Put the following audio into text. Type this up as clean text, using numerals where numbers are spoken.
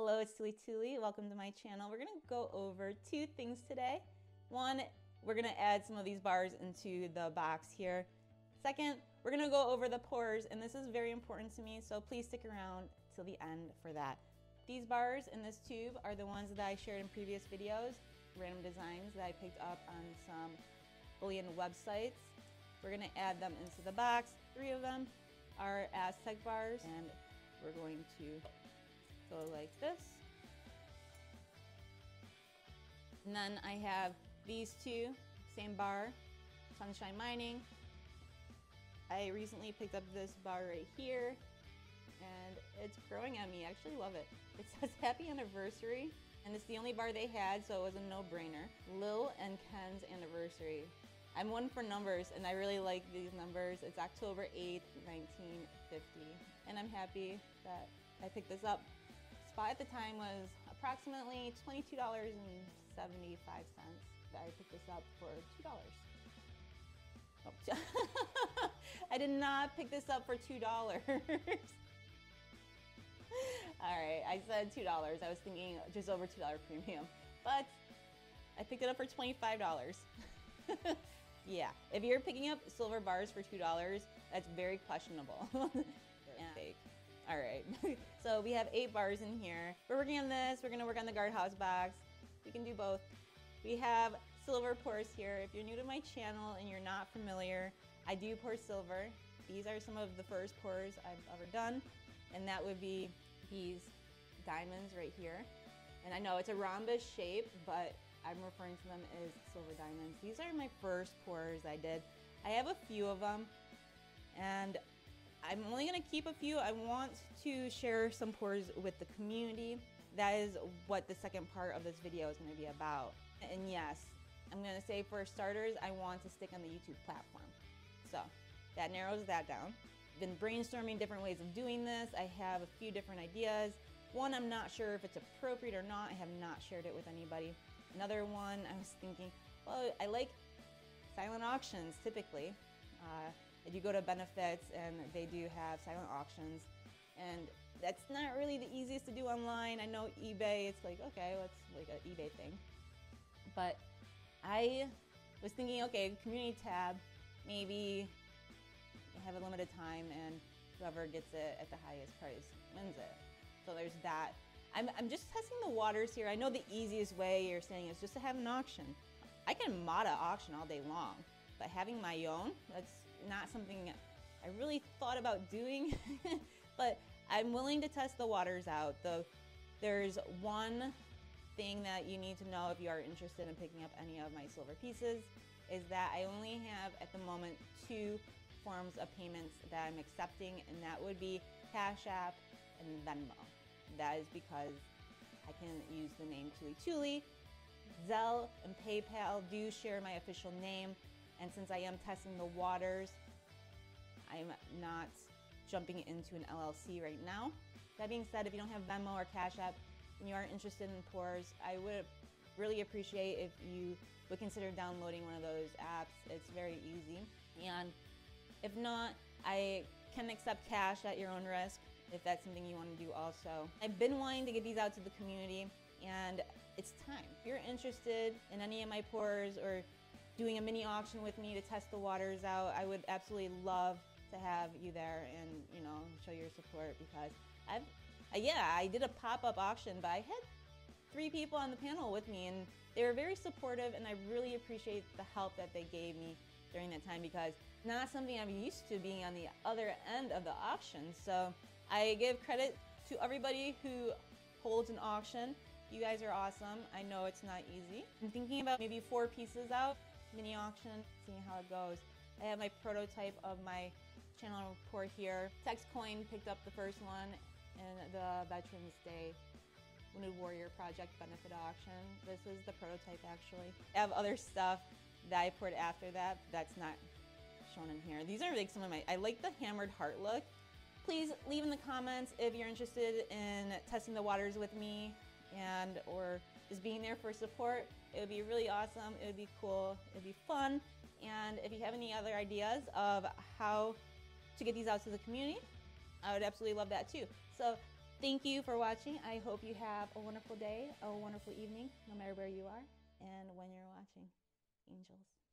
Hello, it's TuliTuli. Welcome to my channel. We're going to go over two things today. One, we're going to add some of these bars into the box here. Second, we're going to go over the pours, and this is very important to me, so please stick around till the end for that. These bars in this tube are the ones that I shared in previous videos, random designs that I picked up on some bullion websites. We're going to add them into the box. Three of them are Aztec bars, and we're going to go like this. And then I have these two, same bar, Sunshine Mining. I recently picked up this bar right here, and it's growing on me. I actually love it. It says happy anniversary, and it's the only bar they had, so it was a no-brainer. Lil and Ken's anniversary. I'm one for numbers, and I really like these numbers. It's October 8th, 1950, and I'm happy that I picked this up. Spot at the time was approximately $22.75. I picked this up for $2. Oh. I did not pick this up for $2. All right, I said $2. I was thinking just over $2 premium, but I picked it up for $25. Yeah, if you're picking up silver bars for $2, that's very questionable. Yeah. Fake. All right, so we have 8 bars in here. We're working on this. We're gonna work on the guardhouse box. We can do both. We have silver pours here. If you're new to my channel and you're not familiar, I do pour silver. These are some of the first pours I've ever done, and that would be these diamonds right here. And I know it's a rhombus shape, but I'm referring to them as silver diamonds. These are my first pours I did. I have a few of them, and I'm only gonna keep a few. I want to share some pours with the community. That is what the second part of this video is gonna be about. And yes, I'm gonna say for starters, I want to stick on the YouTube platform. So that narrows that down. I've been brainstorming different ways of doing this. I have a few different ideas. One, I'm not sure if it's appropriate or not. I have not shared it with anybody. Another one, I was thinking, well, I like silent auctions typically. I do go to benefits and they do have silent auctions, and that's not really the easiest to do online. I know eBay, it's like, okay, that's like an eBay thing. But I was thinking, okay, community tab, maybe I have a limited time and whoever gets it at the highest price wins it. So there's that. I'm just testing the waters here. I know the easiest way you're saying is just to have an auction. I can mod an auction all day long, but having my own, that's not something I really thought about doing, but I'm willing to test the waters out. There's one thing that you need to know if you are interested in picking up any of my silver pieces, is that I only have at the moment 2 forms of payments that I'm accepting, and that would be Cash App and Venmo. That is because I can use the name TuliTuli. Zelle and PayPal do share my official name, and since I am testing the waters, I'm not jumping into an LLC right now. That being said, if you don't have Venmo or Cash App and you are interested in pours, I would really appreciate if you would consider downloading one of those apps. It's very easy. And if not, I can accept cash at your own risk, if that's something you want to do also. I've been wanting to get these out to the community, and it's time. If you're interested in any of my pours or doing a mini auction with me to test the waters out, I would absolutely love to have you there and, you know, show your support, because I did a pop-up auction, but I had 3 people on the panel with me, and they were very supportive, and I really appreciate the help that they gave me during that time, because not something I'm used to being on the other end of the auction. So I give credit to everybody who holds an auction. You guys are awesome. I know it's not easy. I'm thinking about maybe 4 pieces out, mini auction, seeing how it goes. I have my prototype of my channel report here. TexCoin picked up the first one in the Veterans Day Wounded Warrior Project benefit auction. This is the prototype, actually. I have other stuff that I poured after that that's not shown in here. These are like some of my, I like the hammered heart look. Please leave in the comments if you're interested in testing the waters with me and or just being there for support. It would be really awesome. It would be cool. It would be fun. And if you have any other ideas of how to get these out to the community, I would absolutely love that too. So Thank you for watching. I hope you have a wonderful day, a wonderful evening, no matter where you are and when you're watching. Angels.